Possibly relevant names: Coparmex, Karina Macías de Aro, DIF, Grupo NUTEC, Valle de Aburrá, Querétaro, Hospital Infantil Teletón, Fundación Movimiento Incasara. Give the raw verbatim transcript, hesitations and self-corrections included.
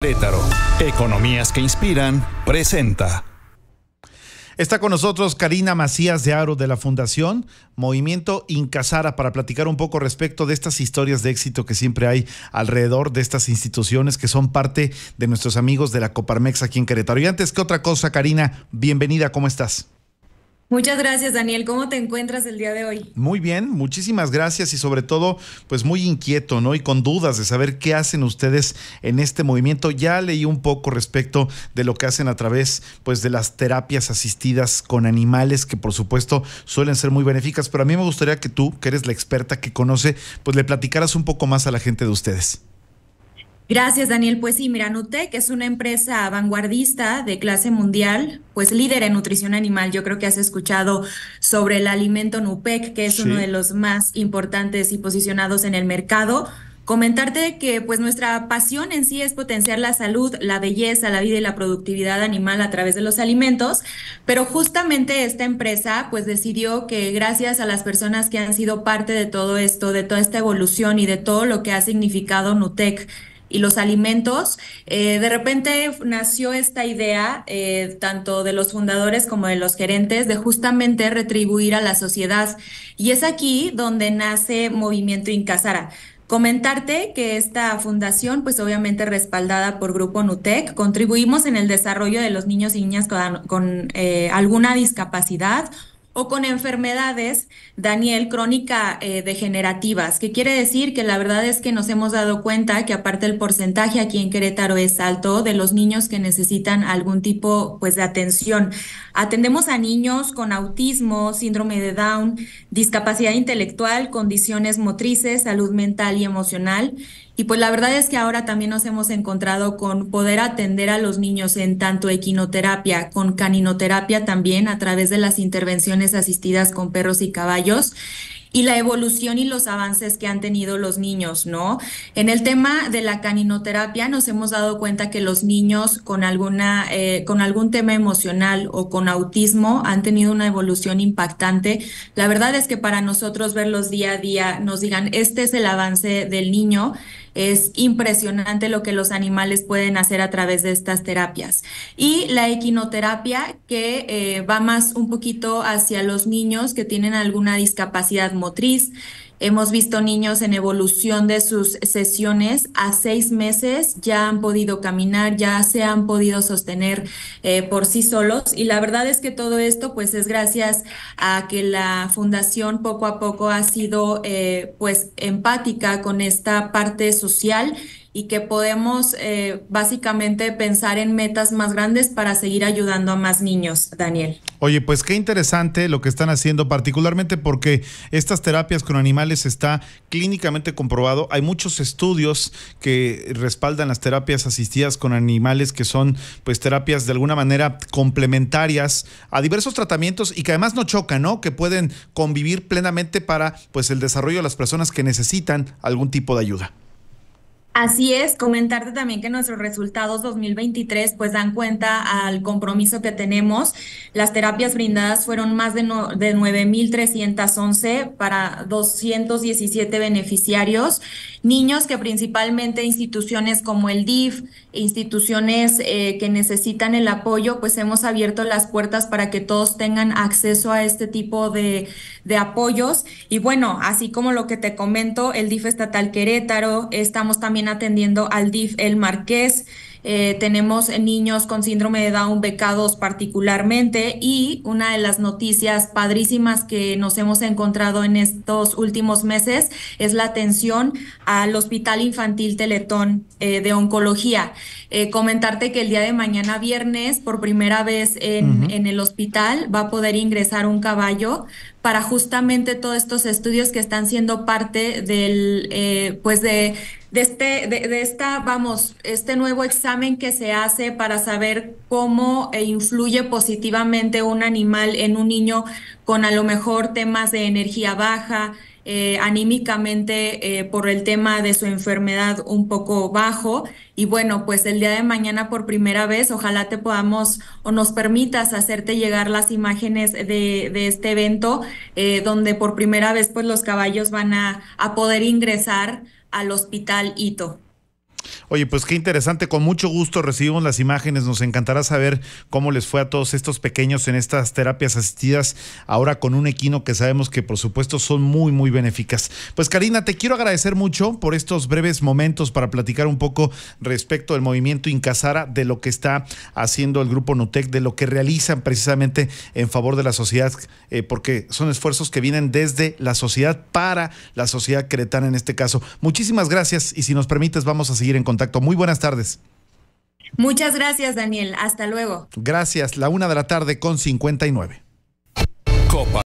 Querétaro, economías que inspiran, presenta. Está con nosotros Karina Macías de Aro de la Fundación Movimiento Incasara para platicar un poco respecto de estas historias de éxito que siempre hay alrededor de estas instituciones que son parte de nuestros amigos de la Coparmex aquí en Querétaro. Y antes que otra cosa, Karina, bienvenida, ¿cómo estás? Muchas gracias, Daniel. ¿Cómo te encuentras el día de hoy? Muy bien, muchísimas gracias y sobre todo, pues muy inquieto, ¿no? Y con dudas de saber qué hacen ustedes en este movimiento. Ya leí un poco respecto de lo que hacen a través, pues, de las terapias asistidas con animales, que por supuesto suelen ser muy benéficas, pero a mí me gustaría que tú, que eres la experta que conoce, pues le platicaras un poco más a la gente de ustedes. Gracias, Daniel. Pues sí, mira, NUTEC es una empresa vanguardista de clase mundial, pues líder en nutrición animal. Yo creo que has escuchado sobre el alimento NUPEC, que es sí. Uno de los más importantes y posicionados en el mercado. Comentarte que pues nuestra pasión en sí es potenciar la salud, la belleza, la vida y la productividad animal a través de los alimentos, pero justamente esta empresa pues decidió que gracias a las personas que han sido parte de todo esto, de toda esta evolución y de todo lo que ha significado NUTEC y los alimentos, eh, de repente nació esta idea, eh, tanto de los fundadores como de los gerentes, de justamente retribuir a la sociedad. Y es aquí donde nace Movimiento Incasara. Comentarte que esta fundación, pues obviamente respaldada por Grupo NUTEC, contribuimos en el desarrollo de los niños y niñas con, con eh, alguna discapacidad o con enfermedades, Daniel, crónica eh, degenerativas, que quiere decir que la verdad es que nos hemos dado cuenta que aparte el porcentaje aquí en Querétaro es alto de los niños que necesitan algún tipo pues de atención. Atendemos a niños con autismo, síndrome de Down, discapacidad intelectual, condiciones motrices, salud mental y emocional. Y pues la verdad es que ahora también nos hemos encontrado con poder atender a los niños en tanto equinoterapia, con caninoterapia también a través de las intervenciones asistidas con perros y caballos y la evolución y los avances que han tenido los niños, ¿no? En el tema de la caninoterapia nos hemos dado cuenta que los niños con, alguna, eh, con algún tema emocional o con autismo han tenido una evolución impactante. La verdad es que para nosotros verlos día a día nos digan, este es el avance del niño. Es impresionante lo que los animales pueden hacer a través de estas terapias. Y la equinoterapia, que eh, va más un poquito hacia los niños que tienen alguna discapacidad motriz. Hemos visto niños en evolución de sus sesiones a seis meses, ya han podido caminar, ya se han podido sostener eh, por sí solos. Y la verdad es que todo esto pues es gracias a que la fundación poco a poco ha sido eh, pues empática con esta parte social y que podemos eh, básicamente pensar en metas más grandes para seguir ayudando a más niños, Daniel. Oye, pues qué interesante lo que están haciendo, particularmente porque estas terapias con animales está clínicamente comprobado. Hay muchos estudios que respaldan las terapias asistidas con animales, que son pues terapias de alguna manera complementarias a diversos tratamientos y que además no chocan, ¿no? Que pueden convivir plenamente para pues el desarrollo de las personas que necesitan algún tipo de ayuda. Así es, comentarte también que nuestros resultados dos mil veintitrés pues dan cuenta al compromiso que tenemos. Las terapias brindadas fueron más de, no, de nueve mil trescientos once para doscientos diecisiete beneficiarios, niños que principalmente instituciones como el D I F, instituciones eh, que necesitan el apoyo, pues hemos abierto las puertas para que todos tengan acceso a este tipo de, de apoyos. Y bueno, así como lo que te comento, el D I F estatal Querétaro, estamos también atendiendo al D I F El Marqués, eh, tenemos niños con síndrome de Down becados particularmente, y una de las noticias padrísimas que nos hemos encontrado en estos últimos meses es la atención al Hospital Infantil Teletón eh, de Oncología. Eh, comentarte que el día de mañana viernes, por primera vez en, uh-huh. en el hospital, va a poder ingresar un caballo para justamente todos estos estudios que están siendo parte del, eh, pues de... De este, de, de esta, vamos, este nuevo examen que se hace para saber cómo influye positivamente un animal en un niño con a lo mejor temas de energía baja, eh, anímicamente eh, por el tema de su enfermedad un poco bajo. Y bueno, pues el día de mañana por primera vez, ojalá te podamos o nos permitas hacerte llegar las imágenes de, de este evento, eh, donde por primera vez pues los caballos van a, a poder ingresar al Hospital Hito. Oye, pues qué interesante, con mucho gusto recibimos las imágenes, nos encantará saber cómo les fue a todos estos pequeños en estas terapias asistidas, ahora con un equino que sabemos que por supuesto son muy, muy benéficas. Pues Karina, te quiero agradecer mucho por estos breves momentos para platicar un poco respecto del movimiento Incasara, de lo que está haciendo el Grupo NUTEC, de lo que realizan precisamente en favor de la sociedad, eh, porque son esfuerzos que vienen desde la sociedad para la sociedad queretana en este caso. Muchísimas gracias y si nos permites vamos a seguir en contacto. Muy buenas tardes. Muchas gracias, Daniel. Hasta luego. Gracias. La una de la tarde con cincuenta y nueve. Copa.